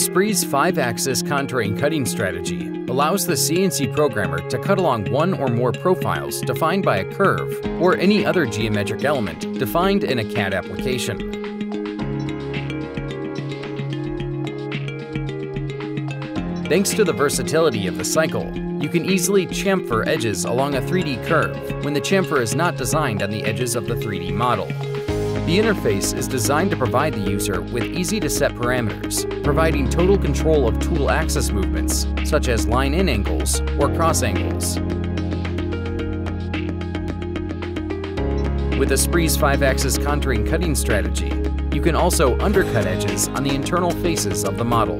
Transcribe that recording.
Esprit's 5-axis contouring cutting strategy allows the CNC programmer to cut along one or more profiles defined by a curve or any other geometric element defined in a CAD application. Thanks to the versatility of the cycle, you can easily chamfer edges along a 3D curve when the chamfer is not designed on the edges of the 3D model. The interface is designed to provide the user with easy-to-set parameters, providing total control of tool axis movements, such as line-in angles or cross angles. With Esprit's 5-axis contouring cutting strategy, you can also undercut edges on the internal faces of the model.